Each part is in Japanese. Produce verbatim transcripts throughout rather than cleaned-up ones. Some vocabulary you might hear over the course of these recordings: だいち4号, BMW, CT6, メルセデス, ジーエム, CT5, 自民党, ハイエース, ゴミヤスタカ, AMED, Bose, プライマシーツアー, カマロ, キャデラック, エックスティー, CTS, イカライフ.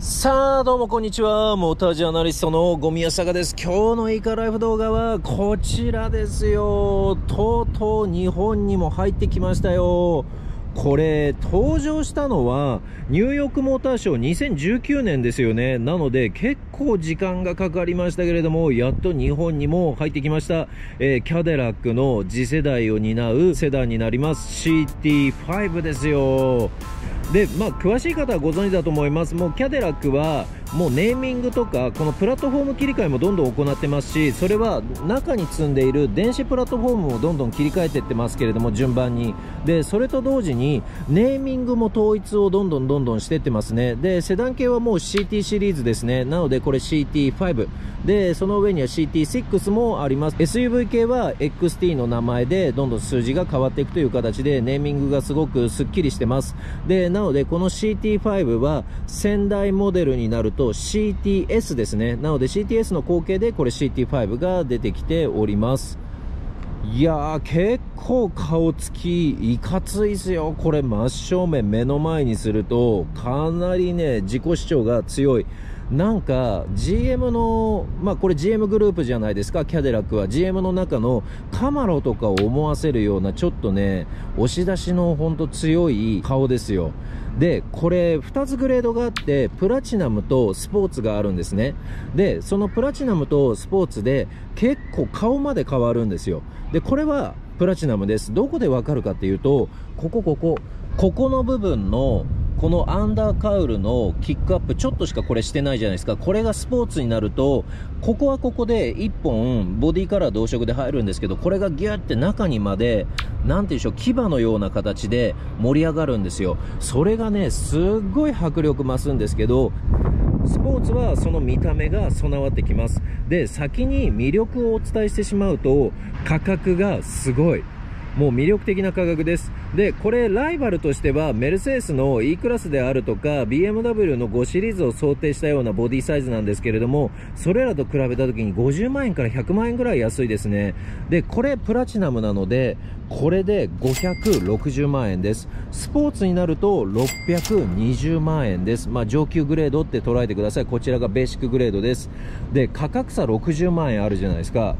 さあどうもこんにちは、モータージャーナリストのゴミヤスタカです。今日のイカライフ動画はこちらですよ。とうとう日本にも入ってきましたよ。これ登場したのはニューヨークモーターショーにせんじゅうきゅうねんですよね。なので結構時間がかかりましたけれども、やっと日本にも入ってきました、えー、キャデラックの次世代を担うセダンになります シーティーファイブ ですよ。で、まあ、詳しい方はご存知だと思います。もうキャデラックはもうネーミングとかこのプラットフォーム切り替えもどんどん行ってますし、それは中に積んでいる電子プラットフォームをどんどん切り替えていってますけれども、順番に。でそれと同時にネーミングも統一をどんどんどんどんしていってますね。でセダン系はもう シーティー シリーズですね。なのでこれ シーティーファイブ で、その上には シーティーシックス もあります。 エスユーブイ 系は エックスティー の名前でどんどん数字が変わっていくという形でネーミングがすごくすっきりしてます。でなのでこの シーティーファイブ は先代モデルになるとと シーティーエス ですね。なので シーティーエス の後継でこれ シーティーファイブ が出てきております。いやー結構顔つきいかついですよ。これ真正面目の前にするとかなりね自己主張が強い。なんか ジーエム の、まあこれ ジーエム グループじゃないですか、キャデラックは。 ジーエム の中のカマロとかを思わせるようなちょっとね押し出しのほんと強い顔ですよ。でこれふたつグレードがあって、プラチナムとスポーツがあるんですね。でそのプラチナムとスポーツで結構顔まで変わるんですよ。でこれはプラチナムです。どこでわかるかっていうと、ここここここの部分のこのアンダーカウルのキックアップちょっとしかこれしてないじゃないですか。これがスポーツになるとここはここでいっぽんボディカラー同色で入るんですけど、これがギュッて中にまでなんていうんでしょう、牙のような形で盛り上がるんですよ。それがねすっごい迫力増すんですけど、スポーツはその見た目が備わってきます。で先に魅力をお伝えしてしまうと価格がすごい、もう魅力的な価格です。でこれライバルとしてはメルセデスの E クラスであるとか ビーエムダブリュー のごシリーズを想定したようなボディサイズなんですけれども、それらと比べた時にごじゅうまんえんからひゃくまんえんぐらい安いですね。でこれプラチナムなのでこれでごひゃくろくじゅうまんえんです。スポーツになるとろっぴゃくにじゅうまんえんです。まあ上級グレードって捉えてください。こちらがベーシックグレードです。で価格差ろくじゅうまんえんあるじゃないですか。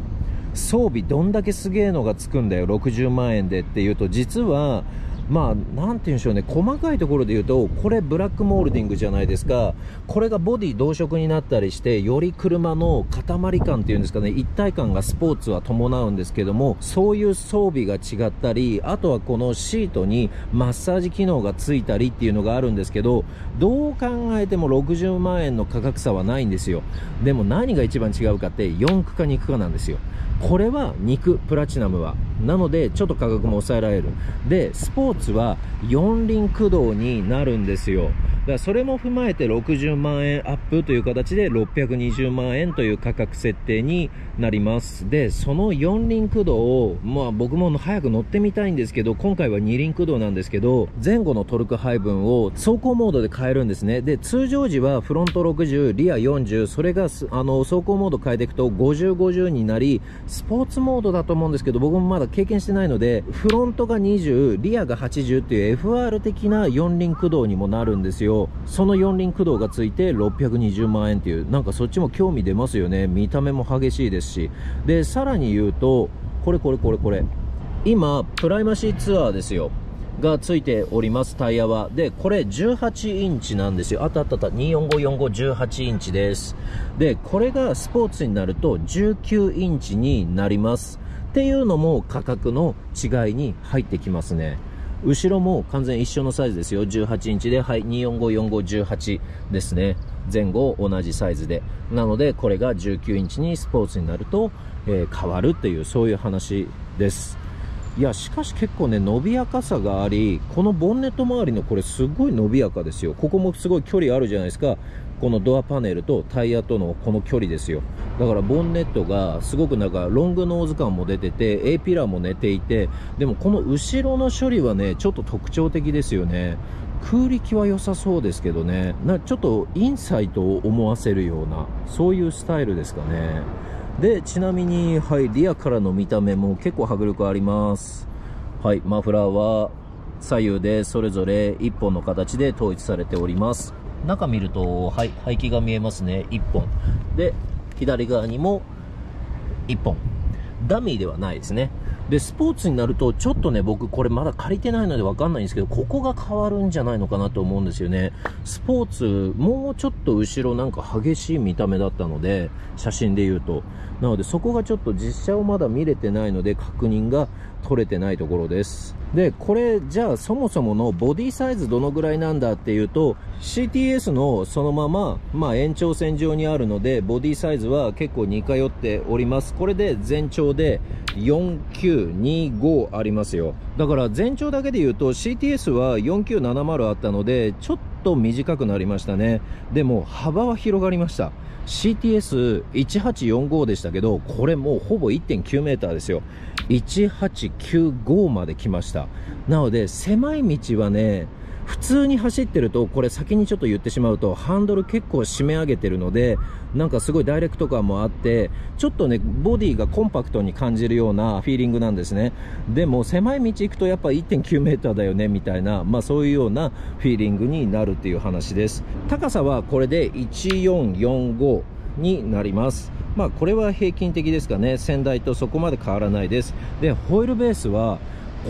装備どんだけすげえのがつくんだよろくじゅうまんえんでっていうと、実はまあなんていうんでしょうね、細かいところで言うとこれブラックモールディングじゃないですか。これがボディ同色になったりしてより車の塊感っていうんですかね、一体感がスポーツは伴うんですけども、そういう装備が違ったり、あとはこのシートにマッサージ機能がついたりっていうのがあるんですけど、どう考えてもろくじゅうまんえんの価格差はないんですよ。でも何が一番違うかってよん区かに区かなんですよ。これはにく、プラチナムは。なのでちょっと価格も抑えられる。でスポーツはよん輪駆動になるんですよ。だからそれも踏まえてろくじゅうまんえんアップという形でろっぴゃくにじゅうまんえんという価格設定になります。でそのよん輪駆動を、まあ、僕も早く乗ってみたいんですけど、今回はに輪駆動なんですけど、前後のトルク配分を走行モードで変えるんですね。で通常時はフロントろくじゅう、リアよんじゅう、それがあの走行モード変えていくとごじゅう、ごじゅうになり、スポーツモードだと思うんですけど僕もまだ経験してないので、フロントがにじゅう、リアがはちじゅうっていう エフアール 的なよん輪駆動にもなるんですよ。そのよん輪駆動がついてろっぴゃくにじゅうまんえんっていう、なんかそっちも興味出ますよね。見た目も激しいですし。でさらに言うとこれこれこれこれ今プライマシーツアーですよがついております、タイヤは。でこれじゅうはちインチなんですよ。あったあったあったにーよんごーよんご じゅうはちインチです。でこれがスポーツになるとじゅうきゅうインチになりますっていうのも価格の違いに入ってきますね。後ろも完全一緒のサイズですよ。じゅうはちインチで、はい、にーよんごーよんごーじゅうはちですね。前後同じサイズで。なのでこれがじゅうきゅうインチにスポーツになると、えー、変わるっていう、そういう話です。いやしかし結構ね伸びやかさがあり、このボンネット周りのこれすごい伸びやかですよ。ここもすごい距離あるじゃないですか。このドアパネルとタイヤとのこの距離ですよ。だからボンネットがすごくなんかロングノーズ感も出てて A ピラーも寝ていて、でもこの後ろの処理はねちょっと特徴的ですよね。空力は良さそうですけどね、なちょっとインサイトを思わせるようなそういうスタイルですかね。でちなみに、はい、リアからの見た目も結構迫力あります。はい、マフラーは左右でそれぞれいっぽんの形で統一されております。中見ると排気が見えますね、いっぽんで、左側にもいっぽん、ダミーではないですね。でスポーツになると、ちょっとね、僕これまだ借りてないので分かんないんですけど、ここが変わるんじゃないのかなと思うんですよね。スポーツもうちょっと後ろなんか激しい見た目だったので、写真で言うと、なのでそこがちょっと実車をまだ見れてないので確認が取れてないところです。でこれじゃあそもそものボディサイズどのぐらいなんだっていうと、 シーティーエス のそのまま、まあ、延長線上にあるのでボディサイズは結構似通っております。これで全長でよんきゅうにごありますよ。だから全長だけで言うと シーティーエス はよんきゅうななまるあったのでちょっと短くなりましたね。でも幅は広がりました。 シーティーエスいちはちよんご でしたけど、これもうほぼ いってんきゅうメーター ですよ。いちはちきゅうごまで来ました。なので狭い道はね、普通に走ってると、これ先にちょっと言ってしまうと、ハンドル結構締め上げてるので、なんかすごいダイレクト感もあって、ちょっとね、ボディがコンパクトに感じるようなフィーリングなんですね。でも狭い道行くとやっぱ いってんきゅうメーター だよねみたいな、まあそういうようなフィーリングになるっていう話です。高さはこれでいちよんよんごになります。まあこれは平均的ですかね。先代とそこまで変わらないです。で、ホイールベースは、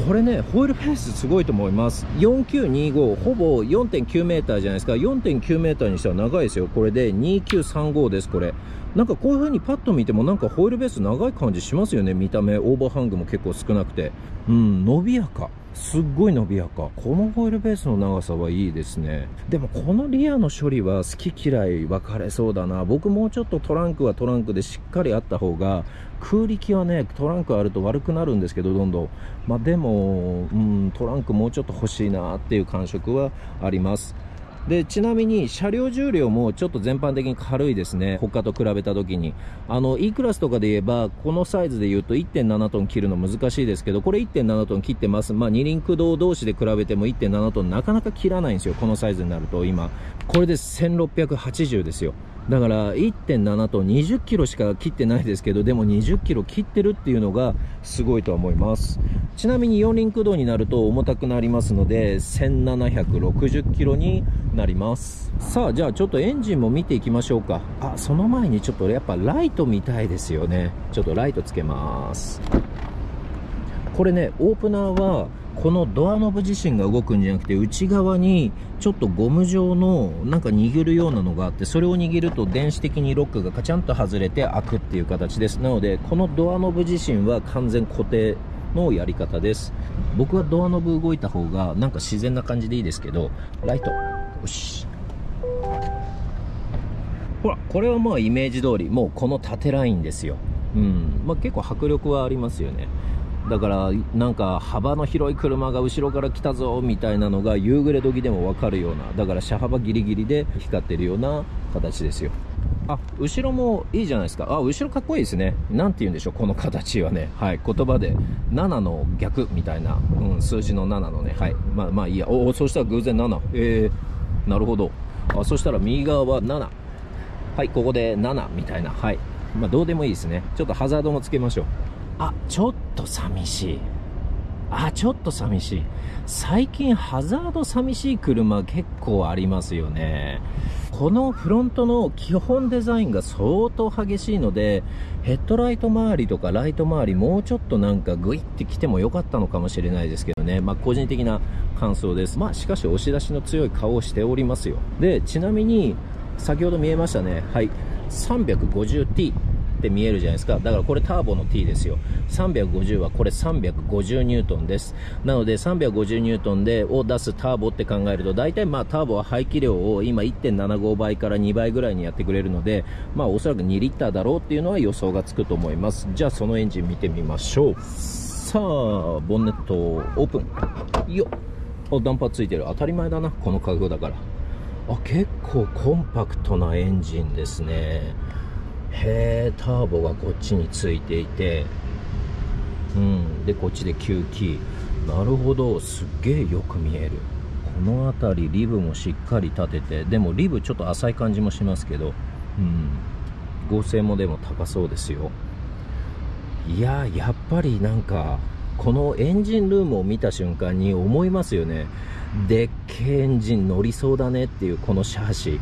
これね、ホイールベースすごいと思います。よんきゅうにご、ほぼ よんてんきゅうメーター じゃないですか。 よんてんきゅうメーター にしては長いですよ。これでにきゅうさんごです。これなんかこういう風にパッと見ても、なんかホイールベース長い感じしますよね。見た目オーバーハングも結構少なくて、うん、伸びやか、すっごい伸びやか。このホイールベースの長さはいいですね。でもこのリアの処理は好き嫌い分かれそうだな。僕もうちょっとトランクはトランクでしっかりあった方が、空力はね、トランクあると悪くなるんですけど、どんどん、まあ、でも、うん、トランクもうちょっと欲しいなっていう感触はあります。でちなみに車両重量もちょっと全般的に軽いですね、他と比べた時に。あの E クラスとかで言えば、このサイズで言うと いってんななトン切るの難しいですけど、これ いってんななトン切ってます。まあ、二輪駆動同士で比べても いってんななトンなかなか切らないんですよ、このサイズになると。今これでせんろっぴゃくはちじゅうですよ。だから いってんななトン、にじゅっキロしか切ってないですけど、でもにじゅっキロ切ってるっていうのがすごいとは思います。ちなみによん輪駆動になると重たくなりますので、せんななひゃくろくじゅっキロになります。さあ、じゃあちょっとエンジンも見ていきましょうか。あ、その前にちょっとやっぱライト見たいですよね。ちょっとライトつけます。これね、オープナーはこのドアノブ自身が動くんじゃなくて、内側にちょっとゴム状のなんか握るようなのがあって、それを握ると電子的にロックがカチャンと外れて開くっていう形です。なのでこのドアノブ自身は完全固定のやり方です。僕はドアノブ動いた方がなんか自然な感じでいいですけど、ライト、よし、ほら、これはまあイメージ通り、もうこの縦ラインですよ。うん、まあ、結構迫力はありますよね。だからなんか幅の広い車が後ろから来たぞみたいなのが夕暮れ時でも分かるような、だから車幅ギリギリで光ってるような形ですよ。あ、後ろもいいじゃないですか。あ、後ろかっこいいですね。なんて言うんでしょう、この形はね、はい、言葉でななの逆みたいな、うん、数字のななのね、はい、まあまあいいや。おお、そしたら偶然なな、えー、なるほど。あ、そしたら右側はなな、はい、ここでななみたいな、はい、まあどうでもいいですね。ちょっとハザードもつけましょう。あ、ちょっと寂しい。あ、ちょっと寂しい。最近ハザード寂しい車結構ありますよね。このフロントの基本デザインが相当激しいので、ヘッドライト周りとかライト周り、もうちょっとなんかグイってきてもよかったのかもしれないですけどね。まあ個人的な感想です。まあしかし押し出しの強い顔をしておりますよ。でちなみに先ほど見えましたね、はい、 さんびゃくごじゅうティーって見えるじゃないですか。だからこれターボの T ですよ。さんびゃくごじゅうはこれさんびゃくごじゅうニュートンです。なのでさんびゃくごじゅうニュートンでを出すターボって考えると、大体まあターボは排気量を今 いってんななごばいからにばいぐらいにやってくれるので、まあおそらくにリッターだろうっていうのは予想がつくと思います。じゃあそのエンジン見てみましょう。さあ、ボンネットオープンよっ。ダンパーついてる、当たり前だな、この価格だから。あ、結構コンパクトなエンジンですね。へー、ターボがこっちについていて、うん、でこっちできゅうキー、なるほど、すっげえよく見える。この辺りリブもしっかり立てて、でもリブちょっと浅い感じもしますけど、うん、剛性もでも高そうですよ。いやー、やっぱりなんかこのエンジンルームを見た瞬間に思いますよね。でっけえエンジン乗りそうだねっていうこのシャーシ、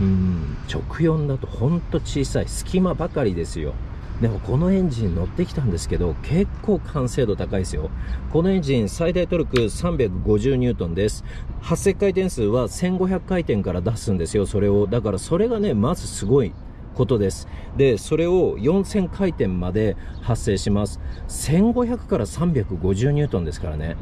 うん、直よんだとほんと小さい隙間ばかりですよ。でもこのエンジン乗ってきたんですけど、結構完成度高いですよ。このエンジン最大トルクさんびゃくごじゅうニュートンです。はっせんかいてん数はせんごひゃくかいてんから出すんですよ。それをだからそれがねまずすごいことです。でそれをよんせんかいてんまで発生します。せんごひゃくからさんびゃくごじゅうニュートンですからね。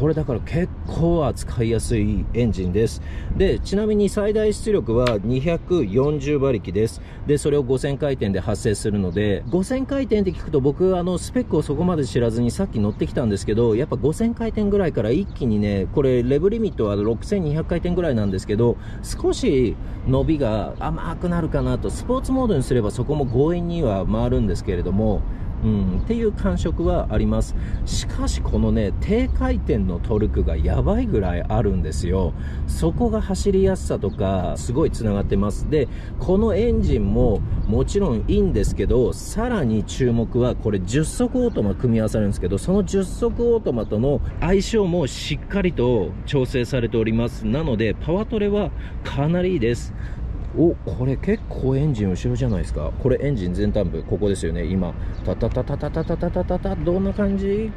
これだから結構扱いやすいエンジンです。でちなみに最大出力はにひゃくよんじゅうばりきです。でそれをごせんかいてんで発生するので、ごせんかいてんって聞くと僕あのスペックをそこまで知らずにさっき乗ってきたんですけど、やっぱごせんかいてんぐらいから一気にね、これレブリミットはろくせんにひゃくかいてんぐらいなんですけど、少し伸びが甘くなるかなと。スポーツモードにすればそこも強引には回るんですけれども、うん、っていう感触はあります。しかしこのね低回転のトルクがやばいぐらいあるんですよ。そこが走りやすさとかすごいつながってます。でこのエンジンももちろんいいんですけど、さらに注目はこれじゅっそくオートマ組み合わされるんですけど、そのじゅっそくオートマとの相性もしっかりと調整されております。なのでパワトレはかなりいいです。お、これ結構エンジン後ろじゃないですか。これエンジン前端部、ここですよね。今タタタタタタタタタタタ、どんな感じ。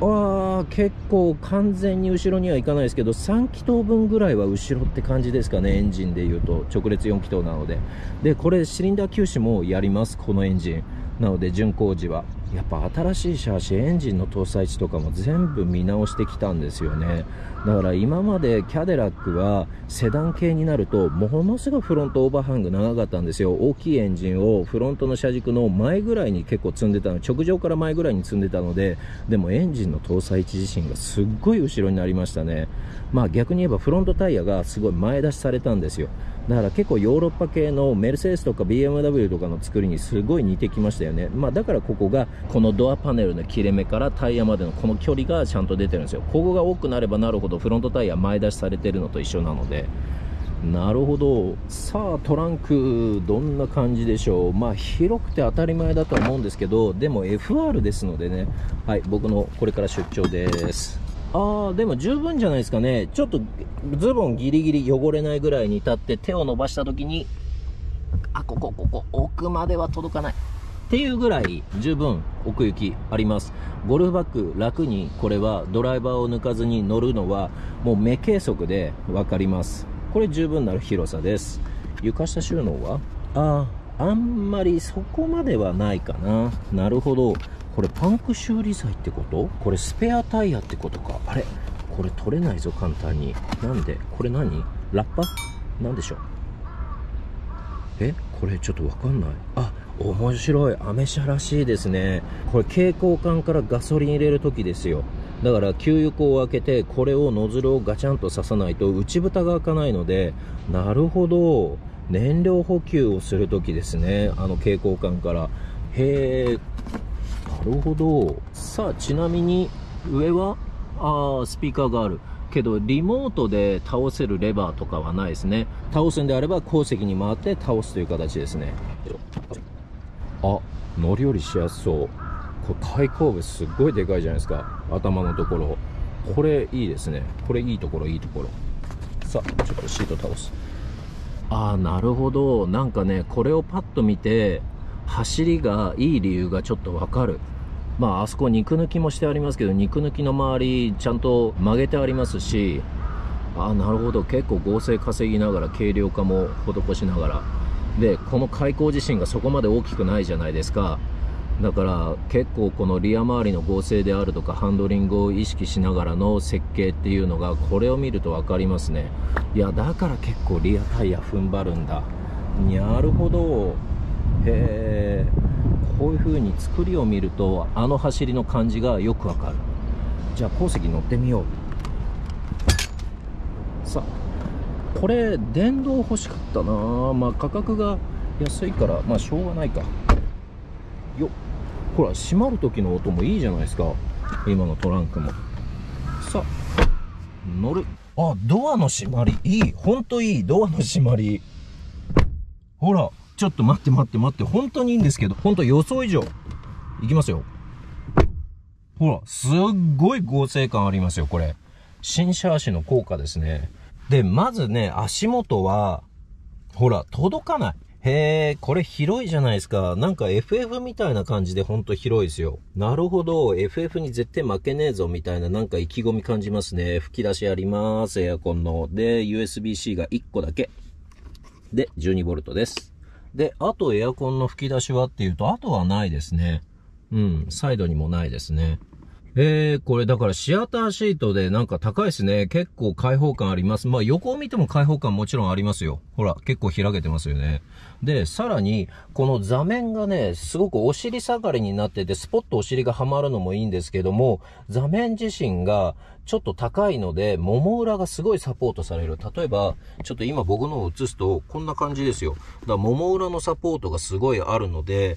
ああ、結構完全に後ろにはいかないですけど、さんきとうぶんぐらいは後ろって感じですかね。エンジンでいうと直列よんきとうなので。でこれシリンダー吸収もやります、このエンジンなので。巡航時はやっぱ新しいシャーシ、エンジンの搭載値とかも全部見直してきたんですよね。だから今までキャデラックはセダン系になるとものすごいフロントオーバーハング長かったんですよ。大きいエンジンをフロントの車軸の前ぐらいに結構積んでたの、直上から前ぐらいに積んでたので。でもエンジンの搭載値自身がすっごい後ろになりましたね。まあ逆に言えばフロントタイヤがすごい前出しされたんですよ。だから結構ヨーロッパ系のメルセデスとか ビーエムダブリュー とかの作りにすごい似てきましたよね。まあだからここがこのドアパネルの切れ目からタイヤまでのこの距離がちゃんと出てるんですよ。ここが多くなればなるほどフロントタイヤ前出しされてるのと一緒なので。なるほど。さあトランクどんな感じでしょう。まあ広くて当たり前だとは思うんですけど、でも エフアール ですのでね。はい、僕のこれから出張です。あー、でも十分じゃないですかね。ちょっとズボンギリギリ汚れないぐらいに立って手を伸ばした時に、あ、ここここ奥までは届かないっていうぐらい十分奥行きあります。ゴルフバッグ楽に、これはドライバーを抜かずに乗るのはもう目計測で分かります。これ十分なる広さです。床下収納はあー、あんまりそこまではないかな。なるほど。これパンク修理剤ってこと、これスペアタイヤってことか。あれ、これ取れないぞ簡単に。なんでこれ、何ラッパなんでしょう。え、これちょっとわかんない。あ、面白い。アメ車らしいですね。これ携行缶からガソリン入れる時ですよ。だから給油口を開けてこれをノズルをガチャンと刺さないと内蓋が開かないので。なるほど、燃料補給をする時ですね、あの携行缶から。へえ、なるほど。さあちなみに上はあ、スピーカーがあるけどリモートで倒せるレバーとかはないですね。倒すんであれば後席に回って倒すという形ですね。あ、乗り降りしやすそう。これ対後部すっごいでかいじゃないですか、頭のところ。これいいですね。これいいところ、いいところ。さあちょっとシート倒す。ああ、なるほど。なんかねこれをパッと見て走りがいい理由がちょっとわかる。まああそこ肉抜きもしてありますけど、肉抜きの周りちゃんと曲げてありますし、ああ、なるほど。結構剛性稼ぎながら軽量化も施しながらで、この開口自身がそこまで大きくないじゃないですか。だから結構このリア周りの剛性であるとかハンドリングを意識しながらの設計っていうのがこれを見ると分かりますね。いやだから結構リアタイヤ踏ん張るんだ。なるほど。へえ、こういう風に作りを見るとあの走りの感じがよくわかる。じゃあ後席乗ってみよう。さあこれ電動欲しかったな。まあ価格が安いからまあしょうがないかよ。ほら閉まる時の音もいいじゃないですか、今のトランクも。さあ乗る。あ、ドアの閉まりいい、ほんといいドアの閉まり。ほらちょっと待って待って待って、本当にいいんですけど、本当予想以上。いきますよ。ほら、すっごい剛性感ありますよ、これ。新車足の効果ですね。で、まずね、足元は、ほら、届かない。へえ、これ広いじゃないですか。なんか エフエフ みたいな感じでほんと広いですよ。なるほど。エフエフ に絶対負けねえぞみたいななんか意気込み感じますね。吹き出しあります。エアコンの。で、ユーエスビー-C がいっこだけ。で、じゅうにボルト です。で、あとエアコンの吹き出しはっていうと、あとはないですね。うん、サイドにもないですね。えー、これだからシアターシートでなんか高いですね。結構開放感あります。まあ横を見ても開放感もちろんありますよ。ほら、結構開けてますよね。で、さらに、この座面がね、すごくお尻下がりになってて、スポッとお尻がはまるのもいいんですけども、座面自身がちょっと高いので、もも裏がすごいサポートされる。例えば、ちょっと今僕のを映すと、こんな感じですよ。だからもも裏のサポートがすごいあるので、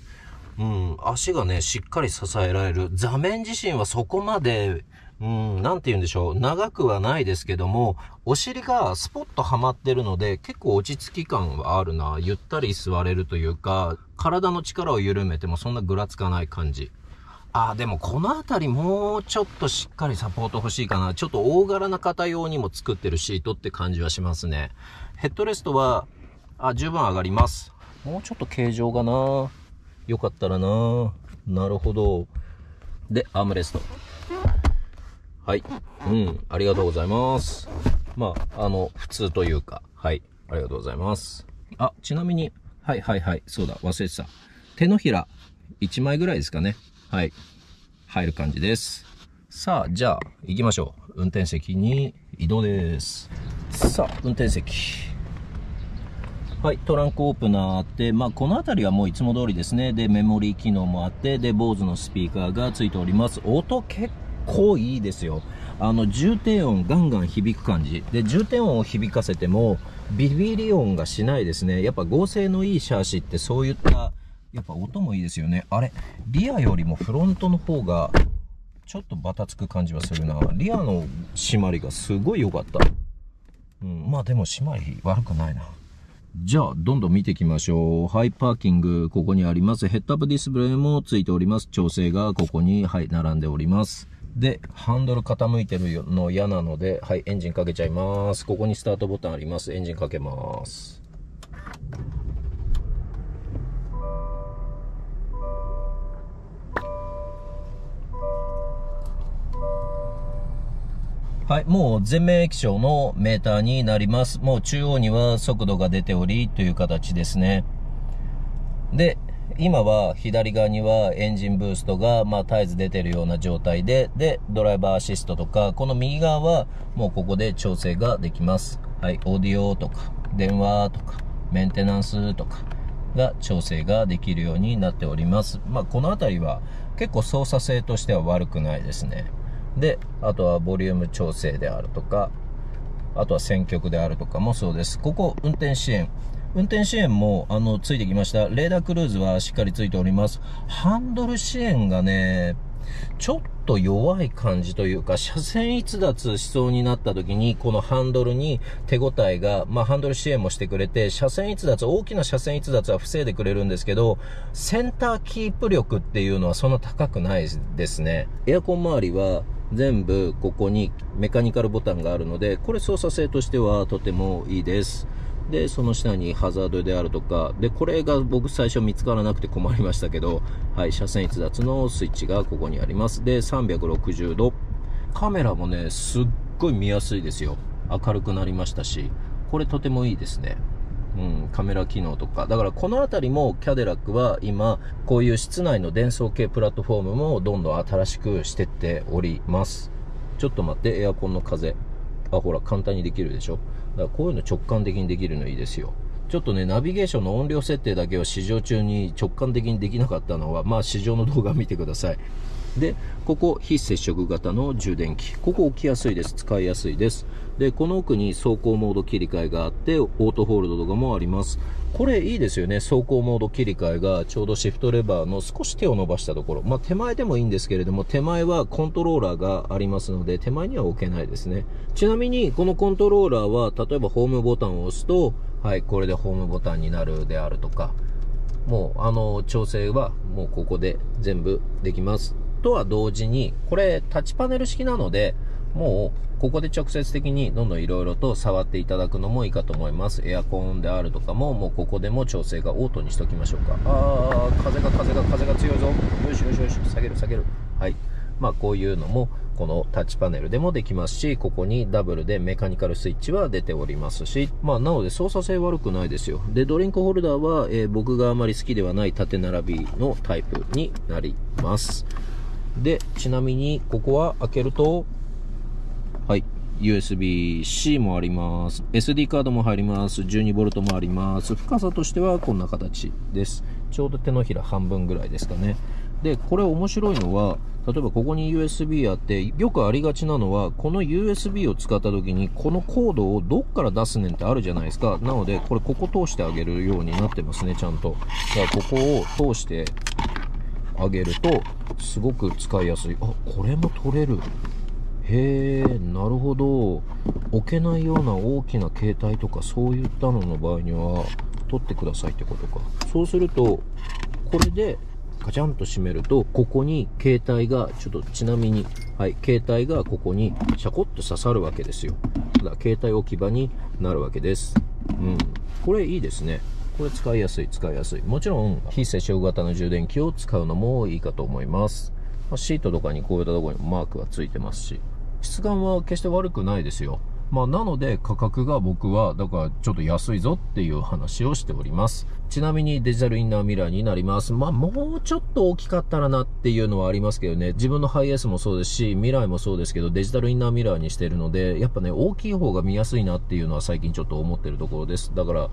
うん、足がね、しっかり支えられる。座面自身はそこまで、うん、なんて言うんでしょう。長くはないですけども、お尻がスポッとはまってるので、結構落ち着き感はあるな。ゆったり座れるというか、体の力を緩めてもそんなぐらつかない感じ。ああ、でもこのあたりもうちょっとしっかりサポート欲しいかな。ちょっと大柄な方用にも作ってるシートって感じはしますね。ヘッドレストは、あ、十分上がります。もうちょっと形状がな。よかったらなぁ。なるほど。で、アームレスト。はい。うん。ありがとうございます。まあ、あの、普通というか。はい。ありがとうございます。あ、ちなみに、はいはいはい。そうだ。忘れてた。手のひら、いちまいぐらいですかね。はい。入る感じです。さあ、じゃあ、行きましょう。運転席に移動です。さあ、運転席。はい、トランクオープナーあって、まあ、この辺りはもういつも通りですね。で、メモリー機能もあって、で、Boseのスピーカーがついております。音結構いいですよ。あの、重低音ガンガン響く感じ。で、重低音を響かせても、ビビり音がしないですね。やっぱ合成のいいシャーシってそういった、やっぱ音もいいですよね。あれ、リアよりもフロントの方が、ちょっとバタつく感じはするな。リアの締まりがすごい良かった。うん、まあでも締まり悪くないな。じゃあ、どんどん見ていきましょう。はい、パーキング、ここにあります。ヘッドアップディスプレイもついております。調整がここに、はい、並んでおります。で、ハンドル傾いてるの嫌なので、はい、エンジンかけちゃいます。ここにスタートボタンあります。エンジンかけます。はい、もう全面液晶のメーターになります。もう中央には速度が出ておりという形ですね。で、今は左側にはエンジンブーストが、まあ、絶えず出てるような状態で、で、ドライバーアシストとか、この右側はもうここで調整ができます。はい、オーディオとか、電話とか、メンテナンスとかが調整ができるようになっております。まあ、このあたりは結構操作性としては悪くないですね。で、あとはボリューム調整であるとか、あとは選曲であるとかもそうです。ここ、運転支援。運転支援も、あの、ついてきました。レーダークルーズはしっかりついております。ハンドル支援がね、ちょっと弱い感じというか、車線逸脱しそうになった時に、このハンドルに手応えが、まあ、ハンドル支援もしてくれて、車線逸脱、大きな車線逸脱は防いでくれるんですけど、センターキープ力っていうのはそんな高くないですね。エアコン周りは、全部ここにメカニカルボタンがあるので、これ操作性としてはとてもいいです。で、その下にハザードであるとか、で、これが僕最初見つからなくて困りましたけど、はい、車線逸脱のスイッチがここにあります。で、さんびゃくろくじゅうど。カメラもね、すっごい見やすいですよ。明るくなりましたし、これとてもいいですね。うん、カメラ機能とか。だからこのあたりもキャデラックは今、こういう室内の電装系プラットフォームもどんどん新しくしてっております。ちょっと待って、エアコンの風。あ、ほら、簡単にできるでしょ。だからこういうの直感的にできるのいいですよ。ちょっとね、ナビゲーションの音量設定だけを試乗中に直感的にできなかったのは、まあ試乗の動画を見てください。で、ここ、非接触型の充電器。ここ置きやすいです。使いやすいです。で、この奥に走行モード切り替えがあって、オートホールドとかもあります。これいいですよね。走行モード切り替えが、ちょうどシフトレバーの少し手を伸ばしたところ。まあ、手前でもいいんですけれども、手前はコントローラーがありますので、手前には置けないですね。ちなみに、このコントローラーは、例えばホームボタンを押すと、はい、これでホームボタンになるであるとか、もう、あの、調整は、もうここで全部できます。とは同時に、これタッチパネル式なので、もうここで直接的にどんどんいろいろと触っていただくのもいいかと思います。エアコンであるとかも、もうここでも調整がオートにしておきましょうか。あー、風が風が風が強いぞ。よしよしよし、下げる下げる。はい。まあこういうのもこのタッチパネルでもできますし、ここにダブルでメカニカルスイッチは出ておりますし、まあなので操作性悪くないですよ。で、ドリンクホルダーは、えー、僕があまり好きではない縦並びのタイプになります。で、ちなみにここは開けると、はい、ユーエスビーシー もあります。エスディー カードも入ります。じゅうにボルト もあります。深さとしてはこんな形です。ちょうど手のひら半分ぐらいですかね。で、これ面白いのは、例えばここに ユーエスビー あって、よくありがちなのは、この ユーエスビー を使った時に、このコードをどっから出すねんってあるじゃないですか。なので、これここ通してあげるようになってますね、ちゃんと。だからここを通してあげると、すごく使いやすい。あ、これも取れる。へー、なるほど。置けないような大きな携帯とか、そういったのの場合には、取ってくださいってことか。そうすると、これで、カチャンと閉めると、ここに携帯が、ちょっとちなみに、はい、携帯がここにシャコッと刺さるわけですよ。ただ、携帯置き場になるわけです。うん。これいいですね。これ使いやすい、使いやすい。もちろん、非接触型の充電器を使うのもいいかと思います。まあ、シートとかにこういったところにマークはついてますし、質感は決して悪くないですよ。まあ、なので価格が僕はだからちょっと安いぞっていう話をしております。ちなみにデジタルインナーミラーになります。まあもうちょっと大きかったらなっていうのはありますけどね。自分のハイエースもそうですし、ミラーもそうですけど、デジタルインナーミラーにしてるので、やっぱね、大きい方が見やすいなっていうのは最近ちょっと思ってるところです。だから、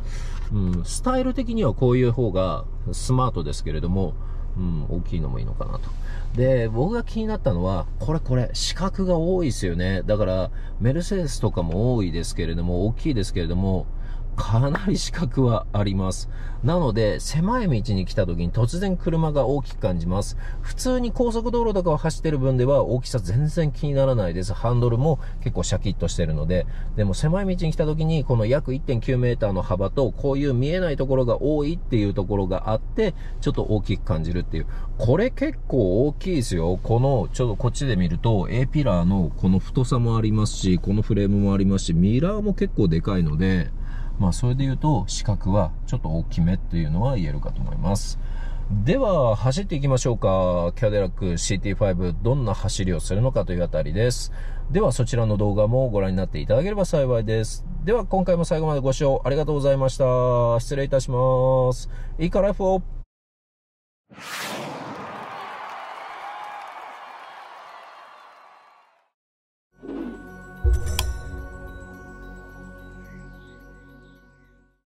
うん、スタイル的にはこういう方がスマートですけれども、うん、大きいのもいいのかなと。で、僕が気になったのは、これこれ、四角が多いですよね。だから、メルセデスとかも多いですけれども、大きいですけれども、かなり四角はあります。なので、狭い道に来た時に突然車が大きく感じます。普通に高速道路とかを走ってる分では大きさ全然気にならないです。ハンドルも結構シャキッとしてるので。でも狭い道に来た時にこの約 いってんきゅうメーターの幅とこういう見えないところが多いっていうところがあって、ちょっと大きく感じるっていう。これ結構大きいですよ。この、ちょっとこっちで見ると A ピラーのこの太さもありますし、このフレームもありますし、ミラーも結構でかいので、まあそれで言うと四角はちょっと大きめっていうのは言えるかと思います。では走っていきましょうか。キャデラック シーティーファイブ どんな走りをするのかというあたりです。ではそちらの動画もご覧になっていただければ幸いです。では今回も最後までご視聴ありがとうございました。失礼いたします。イカライフを